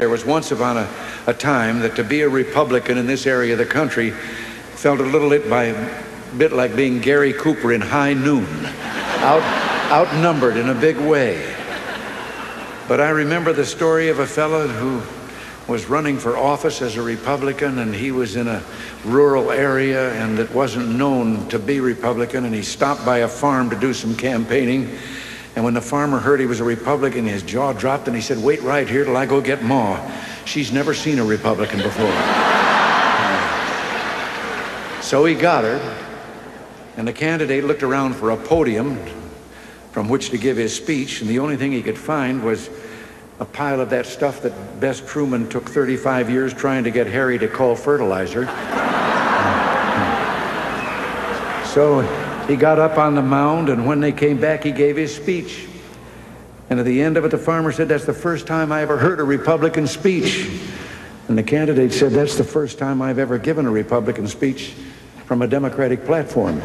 There was once upon a time that to be a Republican in this area of the country felt a little bit by bit like being Gary Cooper in high noon, outnumbered in a big way. But I remember the story of a fellow who was running for office as a Republican, and he was in a rural area and it wasn't known to be Republican, and he stopped by a farm to do some campaigning. And when the farmer heard he was a Republican, his jaw dropped, and he said, "Wait right here till I go get Ma. She's never seen a Republican before." So he got her, and the candidate looked around for a podium from which to give his speech, and the only thing he could find was a pile of that stuff that Bess Truman took 35 years trying to get Harry to call fertilizer. So he got up on the mound, and when they came back, he gave his speech. And at the end of it, the farmer said, "That's the first time I ever heard a Republican speech." And the candidate said, "That's the first time I've ever given a Republican speech from a Democratic platform."